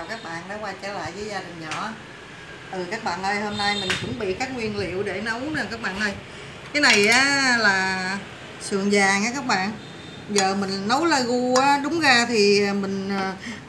chào các bạn đã quay trở lại với gia đình nhỏ. Các bạn ơi, hôm nay mình chuẩn bị các nguyên liệu để nấu nè các bạn ơi. Cái này á, là sườn vàng á các bạn. Giờ mình nấu lagu á, đúng ra thì mình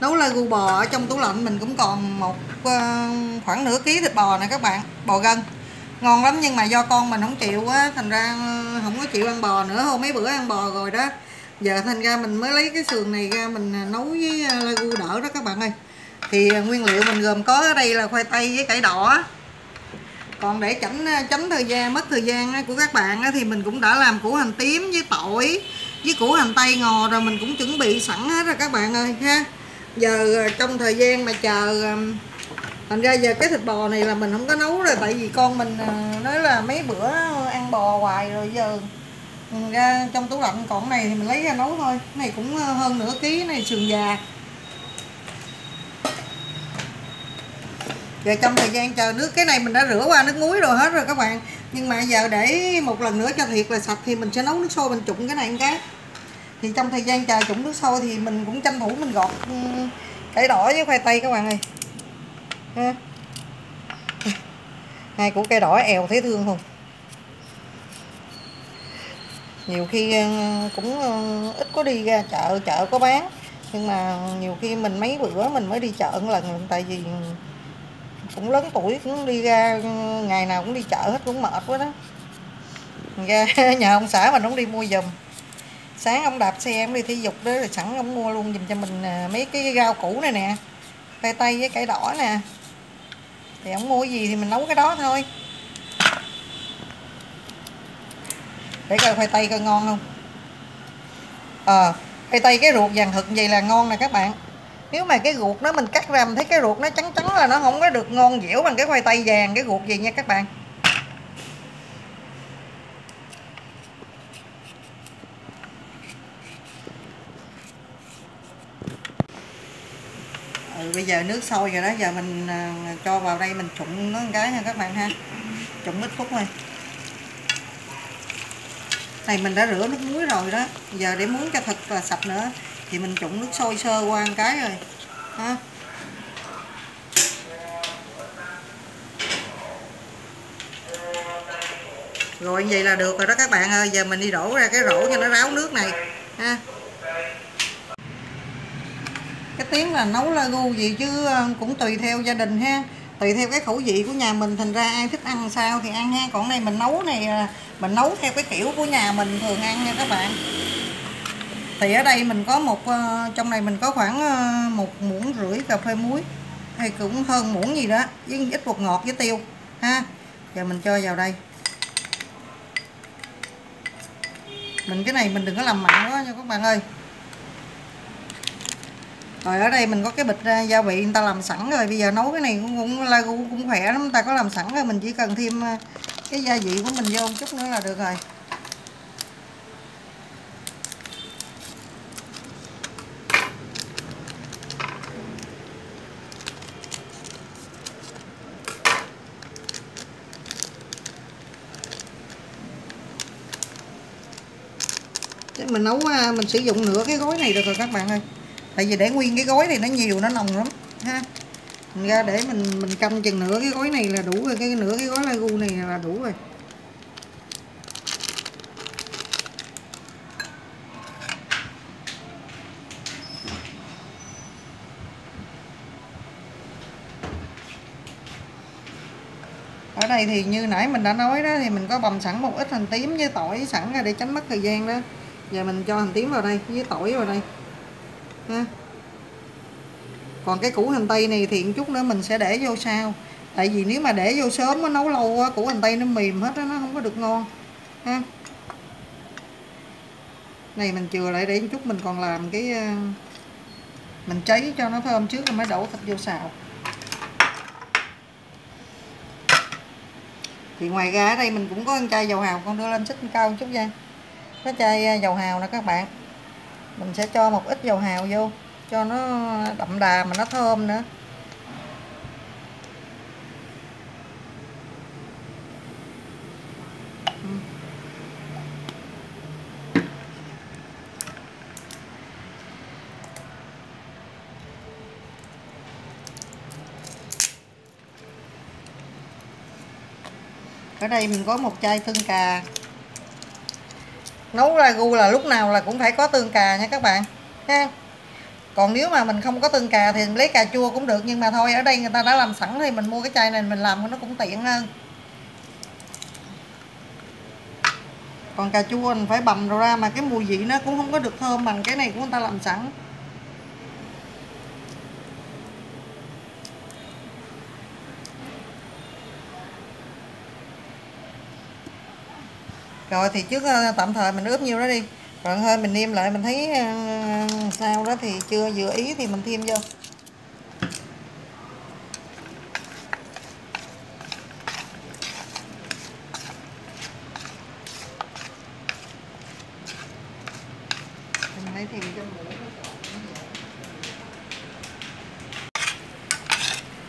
nấu lagu bò ở trong tủ lạnh mình cũng còn một khoảng nửa ký thịt bò nè các bạn, bò gân. Ngon lắm nhưng mà do con mình không chịu á, thành ra không có chịu ăn bò nữa, hôm mấy bữa ăn bò rồi đó. Giờ thành ra mình mới lấy cái sườn này ra mình nấu với lagu đỡ đó các bạn ơi. Thì nguyên liệu mình gồm có ở đây là khoai tây với cải đỏ. Còn để tránh mất thời gian của các bạn thì mình cũng đã làm củ hành tím với tỏi với củ hành tây ngò rồi, mình cũng chuẩn bị sẵn hết rồi các bạn ơi ha. Giờ trong thời gian mà chờ, thành ra giờ cái thịt bò này là mình không có nấu rồi, tại vì con mình nói là mấy bữa ăn bò hoài rồi, giờ ra trong tủ lạnh còn này thì mình lấy ra nấu thôi. Cái này cũng hơn nửa ký này, sườn già. Giờ trong thời gian chờ nước, cái này mình đã rửa qua nước muối rồi hết rồi các bạn, nhưng mà giờ để một lần nữa cho thiệt là sạch thì mình sẽ nấu nước sôi mình trụng cái này cái. Thì trong thời gian chờ trụng nước sôi thì mình cũng tranh thủ mình gọt cải đỏ với khoai tây các bạn ơi. Ha. Hai củ cây đỏ èo thấy thương không? Nhiều khi cũng ít có đi ra chợ có bán, nhưng mà nhiều khi mình mấy bữa mình mới đi chợ một lần, tại vì cũng lớn tuổi cũng đi ra ngày nào cũng đi chợ hết cũng mệt quá đó. Ra nhà ông xã mình không đi mua giùm, sáng ông đạp xe em đi thể dục đó, rồi sẵn ông mua luôn giùm cho mình mấy cái rau củ này nè, khoai tây với cải đỏ nè. Thì ông mua cái gì thì mình nấu cái đó thôi. Để coi khoai tây coi ngon không. Khoai tây cái ruột vàng hực vậy là ngon nè các bạn. Nếu mà cái ruột nó mình cắt ra mình thấy cái ruột nó trắng trắng là nó không có được ngon dẻo bằng cái khoai tây vàng cái ruột gì nha các bạn. Bây giờ nước sôi rồi đó, giờ mình cho vào đây mình trụng nó một cái nha các bạn ha. Trụng ít phút thôi. Này mình đã rửa nước muối rồi đó, giờ để muốn cho thịt là sạch nữa thì mình trụng nước sôi sơ qua một cái rồi ha. Rồi như vậy là được rồi đó các bạn ơi. Giờ mình đi đổ ra cái rổ cho nó ráo nước này ha. Cái tiếng là nấu lagu gì chứ cũng tùy theo gia đình ha, tùy theo cái khẩu vị của nhà mình, thành ra ai thích ăn sao thì ăn ha. Còn đây mình nấu này, mình nấu theo cái kiểu của nhà mình thường ăn nha các bạn. Thì ở đây mình có một, trong này mình có khoảng 1,5 muỗng cà phê muối, hay cũng hơn muỗng gì đó, với ít bột ngọt với tiêu ha. Giờ mình cho vào đây. Mình cái này mình đừng có làm mặn quá nha các bạn ơi. Rồi ở đây mình có cái bịch gia vị người ta làm sẵn rồi, bây giờ nấu cái này cũng lagu cũng khỏe lắm, người ta có làm sẵn rồi, mình chỉ cần thêm cái gia vị của mình vô một chút nữa là được rồi. Mình nấu, mình sử dụng nửa cái gói này được rồi các bạn ơi. Tại vì để nguyên cái gói này nó nhiều, nó nồng lắm ha. Mình ra để mình canh chừng nửa cái gói này là đủ rồi, cái nửa cái gói lagu này là đủ rồi. Ở đây thì như nãy mình đã nói đó, thì mình có bầm sẵn một ít hành tím với tỏi sẵn ra để tránh mất thời gian đó. Giờ mình cho hành tím vào đây với tỏi vào đây. Ha. Còn cái củ hành tây này thì chút nữa mình sẽ để vô sau, tại vì nếu mà để vô sớm nó nấu lâu quá, củ hành tây nó mềm hết đó, nó không có được ngon ha. Này mình chừa lại để chút mình còn làm cái mình cháy cho nó thơm trước rồi mới đổ thịt vô xào. Thì ngoài ra ở đây mình cũng có ăn chai dầu hào, con đưa lên xích cao một chút ra. Cái chai dầu hào nè các bạn, mình sẽ cho một ít dầu hào vô cho nó đậm đà mà nó thơm nữa. Ở đây mình có một chai tương cà. Nấu ragu là lúc nào là cũng phải có tương cà nha các bạn ha. Còn nếu mà mình không có tương cà thì mình lấy cà chua cũng được, nhưng mà thôi ở đây người ta đã làm sẵn thì mình mua cái chai này mình làm nó cũng tiện hơn. Còn cà chua mình phải bầm ra mà cái mùi vị nó cũng không có được thơm bằng cái này của người ta làm sẵn. Rồi thì trước tạm thời mình ướp nhiêu đó đi. Rồi hơi mình nêm lại, mình thấy sao đó thì chưa vừa ý thì mình thêm vô.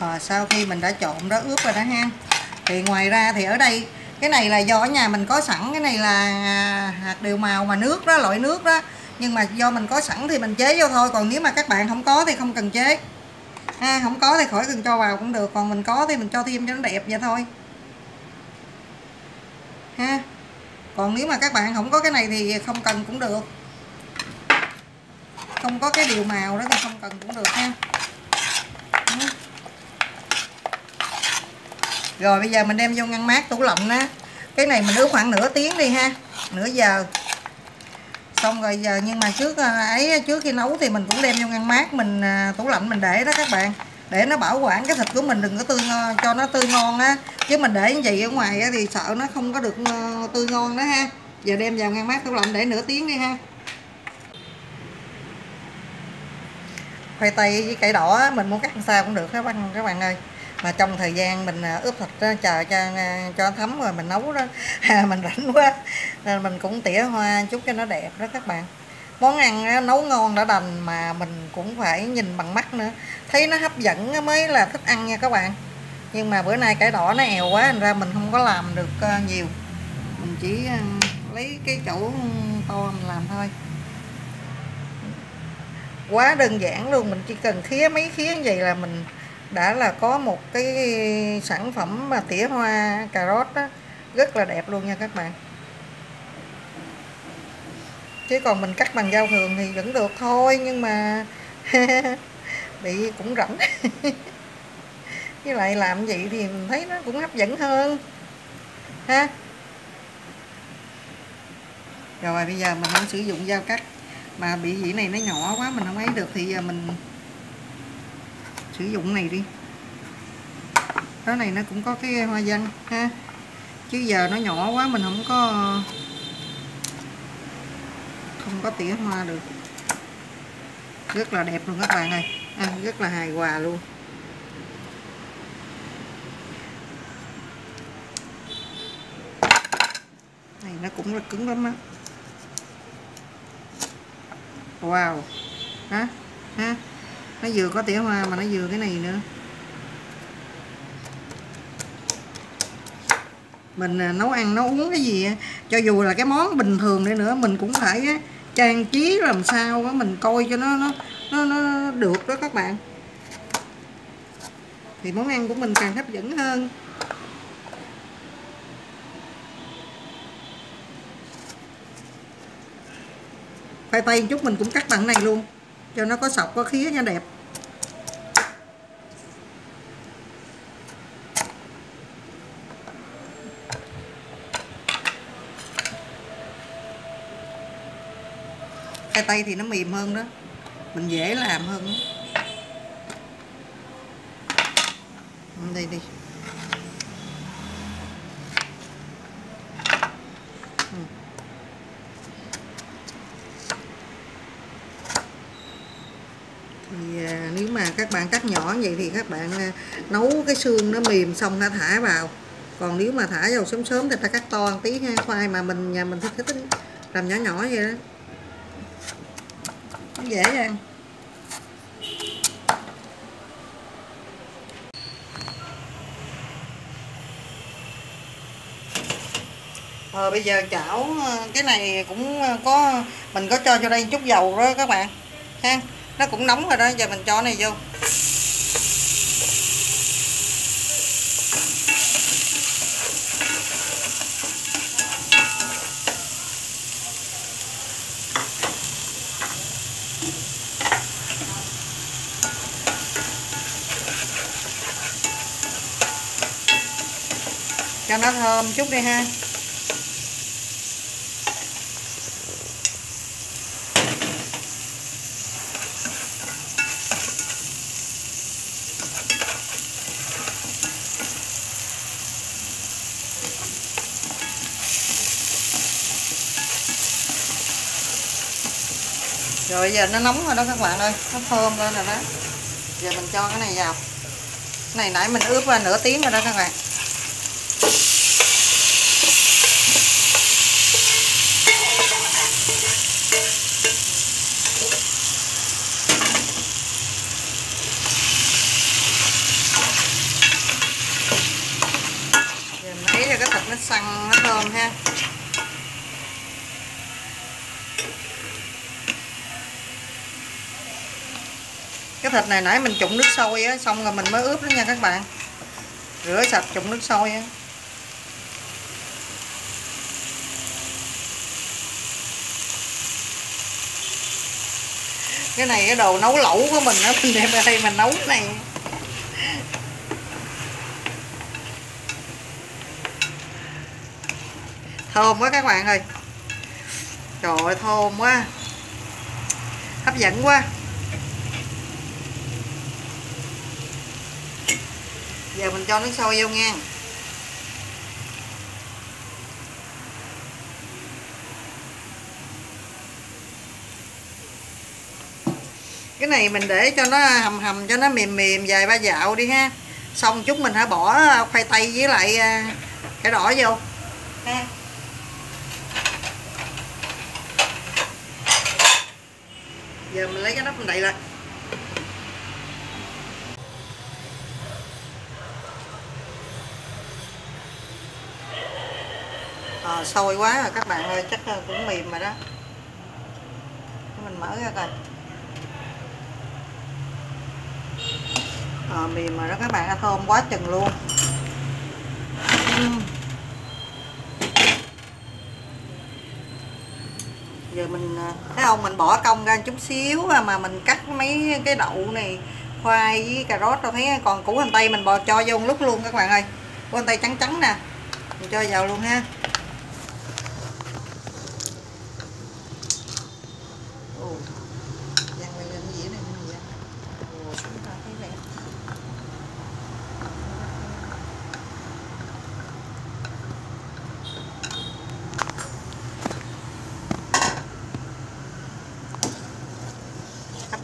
Rồi sau khi mình đã trộn đó ướp rồi đó ha. Thì ngoài ra thì ở đây cái này là do ở nhà mình có sẵn, cái này là hạt điều màu mà nước đó, loại nước đó. Nhưng mà do mình có sẵn thì mình chế vô thôi. Còn nếu mà các bạn không có thì không cần chế ha, không có thì khỏi cần cho vào cũng được. Còn mình có thì mình cho thêm cho nó đẹp vậy thôi ha. Còn nếu mà các bạn không có cái này thì không cần cũng được, không có cái điều màu đó thì không cần cũng được ha. Rồi bây giờ mình đem vô ngăn mát tủ lạnh á. Cái này mình ướp khoảng nửa tiếng đi ha, nửa giờ. Xong rồi giờ, nhưng mà trước khi nấu thì mình cũng đem vô ngăn mát, mình tủ lạnh mình để đó các bạn, để nó bảo quản cái thịt của mình, đừng có tươi ngon, cho nó tươi ngon á. Chứ mình để như vậy ở ngoài á thì sợ nó không có được tươi ngon đó ha. Giờ đem vào ngăn mát tủ lạnh để nửa tiếng đi ha. Khoai tây với cải đỏ mình muốn cắt sao cũng được các bạn ơi. Mà trong thời gian mình ướp thịt đó, chờ cho thấm rồi mình nấu đó, mình rảnh quá nên mình cũng tỉa hoa chút cho nó đẹp đó các bạn. Món ăn đó, nấu ngon đã đành mà mình cũng phải nhìn bằng mắt nữa, thấy nó hấp dẫn mới là thích ăn nha các bạn. Nhưng mà bữa nay cải đỏ nó èo quá, thành ra mình không có làm được nhiều, mình chỉ lấy cái chỗ to mình làm thôi. Quá đơn giản luôn, mình chỉ cần khía mấy khía như vậy là mình đã là có một cái sản phẩm mà tỉa hoa cà rốt đó, rất là đẹp luôn nha các bạn. Chứ còn mình cắt bằng dao thường thì vẫn được thôi, nhưng mà bị cũng rảnh. Với lại làm vậy thì mình thấy nó cũng hấp dẫn hơn ha. Rồi bây giờ mình không sử dụng dao cắt, mà bị dĩ này nó nhỏ quá mình không ấy được, thì giờ mình sử dụng này đi. Cái này nó cũng có cái hoa văn ha, chứ giờ nó nhỏ quá mình không có tỉa hoa được. Rất là đẹp luôn các bạn ơi, ăn rất là hài hòa luôn. Này nó cũng rất cứng lắm á. Wow hả ha. Nó vừa có tỉa hoa mà nó vừa cái này nữa. Mình nấu ăn nấu uống cái gì, cho dù là cái món bình thường đi nữa, mình cũng phải trang trí làm sao đó, mình coi cho nó được đó các bạn. Thì món ăn của mình càng hấp dẫn hơn. Khoai tây chút mình cũng cắt bằng này luôn, cho nó có sọc có khía nha, đẹp. Khoai tây thì nó mềm hơn đó, mình dễ làm hơn đó. Đây đi. Nếu mà các bạn cắt nhỏ vậy thì các bạn nấu cái xương nó mềm xong ta thả vào. Còn nếu mà thả vào sớm sớm thì ta cắt to một tí ha. Khoai mà nhà mình thích làm nhỏ nhỏ vậy đó, nó dễ ăn. Rồi bây giờ chảo cái này cũng có, mình có cho đây chút dầu đó các bạn ha. Nó cũng nóng rồi đó, giờ mình cho này vô. cho nó thơm chút đi ha. Rồi giờ nó nóng rồi đó các bạn ơi, nó thơm lên rồi đó. Giờ mình cho cái này vào. Cái này nãy mình ướp nửa tiếng rồi đó các bạn. Giờ mình lấy cho cái thịt nó săn nó thơm ha. Cái thịt này nãy mình trụng nước sôi á, xong rồi mình mới ướp nó nha các bạn. Rửa sạch trụng nước sôi á. Cái này cái đồ nấu lẩu của mình á, mình đem ra đây mình nấu cái này. Thơm quá các bạn ơi. Trời ơi thơm quá. Hấp dẫn quá. Giờ mình cho nước sôi vô nha. Cái này mình để cho nó hầm hầm cho nó mềm mềm vài ba dạo đi ha. Xong chút mình hãy bỏ khoai tây với lại cải đỏ vô ha. Giờ mình lấy cái nắp mình đậy lại. Sôi quá rồi các bạn ơi, chắc cũng mềm rồi đó. Mình mở ra coi. Mềm rồi đó các bạn, thơm quá chừng luôn. Giờ mình thấy không, mình bỏ công ra chút xíu mà mình cắt mấy cái đậu này, khoai với cà rốt tôi thấy. Còn củ hành tây mình bò cho vô lúc luôn các bạn ơi. Củ hành tây trắng trắng nè, mình cho vào luôn ha.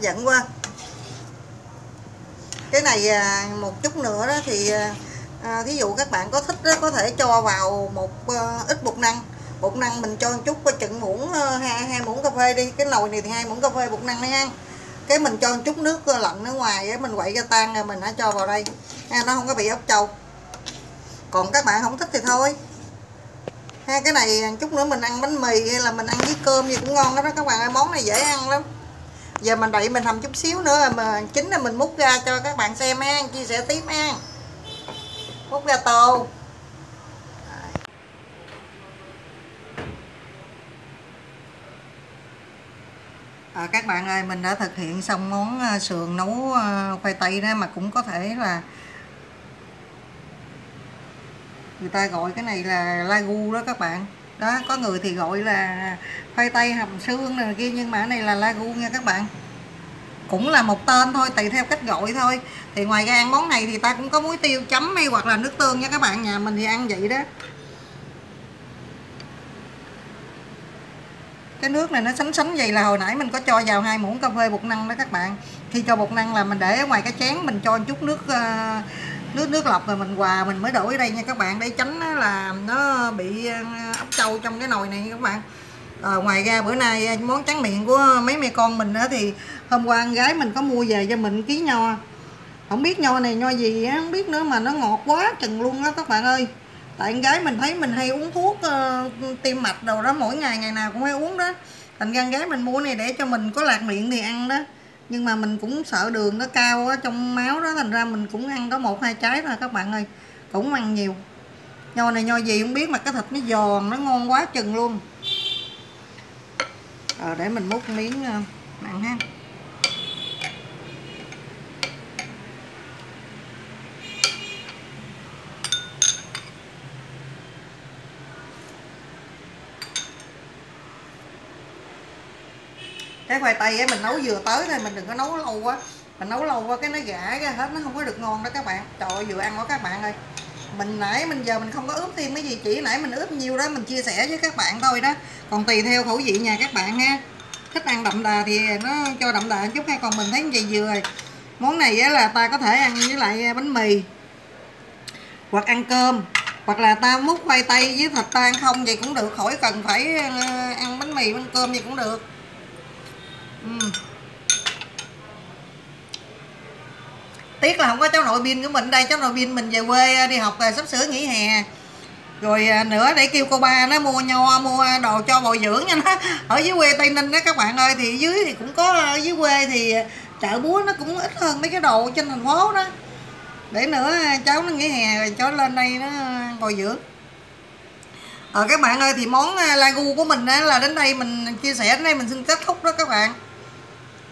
Dẫn qua cái này một chút nữa đó thì thí dụ các bạn có thích đó, có thể cho vào một ít bột năng. Bột năng mình cho một chút, chừng muỗng, hai muỗng cà phê đi. Cái nồi này thì 2 muỗng cà phê bột năng đấy ha. Cái mình cho một chút nước lạnh ở ngoài, mình quậy ra tan rồi mình hãy cho vào đây ha, nó không có bị ốc trâu. Còn các bạn không thích thì thôi ha. Cái này chút nữa mình ăn bánh mì hay là mình ăn với cơm gì cũng ngon đó các bạn ơi, món này dễ ăn lắm. Giờ mình đậy mình hầm chút xíu nữa mà chính là mình múc ra cho các bạn xem ha, chia sẻ tiếp ha. Múc ra tô. Các bạn ơi, mình đã thực hiện xong món sườn nấu khoai tây đó, mà cũng có thể là người ta gọi cái này là lagu đó các bạn. Đó, có người thì gọi là khoai tây hầm xương này kia, nhưng mà cái này là lagu nha các bạn. Cũng là một tên thôi, tùy theo cách gọi thôi. Thì ngoài ra ăn món này thì ta cũng có muối tiêu chấm hay hoặc là nước tương nha các bạn. Nhà mình thì ăn vậy đó. Cái nước này nó sánh sánh vậy là hồi nãy mình có cho vào 2 muỗng cà phê bột năng đó các bạn. Khi cho bột năng là mình để ở ngoài cái chén, mình cho một chút nước lọc rồi mình hòa, mình mới đổ ở đây nha các bạn, để tránh là nó bị ốc trâu trong cái nồi này các bạn. Ngoài ra bữa nay món tráng miệng của mấy mẹ con mình đó, thì hôm qua con gái mình có mua về cho mình ký nho, không biết nho này nho gì á, không biết nữa, mà nó ngọt quá chừng luôn đó các bạn ơi. Tại con gái mình thấy mình hay uống thuốc tim mạch đồ đó, mỗi ngày nào cũng hay uống đó, thành ra con gái mình mua này để cho mình có lạc miệng thì ăn đó. Nhưng mà mình cũng sợ đường nó cao đó, trong máu đó, thành ra mình cũng ăn có 1-2 trái thôi các bạn ơi. Cũng ăn nhiều. Nho này nho gì không biết mà cái thịt nó giòn, nó ngon quá chừng luôn. Để mình múc miếng ăn ha. Cái khoai tây ấy, mình nấu vừa tới thôi, mình đừng có nấu lâu quá. Mình nấu lâu quá cái nó gã ra hết, nó không có được ngon đó các bạn. Trời ơi, vừa ăn quá các bạn ơi. Mình nãy mình giờ mình không có ướp thêm cái gì, chỉ nãy mình ướp nhiều đó mình chia sẻ với các bạn thôi đó. Còn tùy theo khẩu vị nhà các bạn ha. Thích ăn đậm đà thì nó cho đậm đà chút hay, còn mình thấy vậy vừa rồi. Món này á là ta có thể ăn với lại bánh mì, hoặc ăn cơm, hoặc là ta múc khoai tây với thịt ta ăn không vậy cũng được, khỏi cần phải ăn bánh mì, bánh cơm gì cũng được. Tiếc là không có cháu nội pin của mình đây, cháu nội pin mình về quê đi học rồi, sắp sửa nghỉ hè rồi nữa, để kêu cô ba nó mua nho mua đồ cho bồi dưỡng nha nó. Ở dưới quê Tây Ninh đó các bạn ơi, thì dưới thì cũng có, ở dưới quê thì chợ búa nó cũng ít hơn mấy cái đồ trên thành phố đó. Để nữa cháu nó nghỉ hè rồi cháu lên đây nó bồi dưỡng. Các bạn ơi, thì món lagu của mình là đến đây mình chia sẻ, đến đây mình xin kết thúc đó các bạn.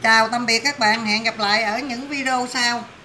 Chào tạm biệt các bạn, hẹn gặp lại ở những video sau.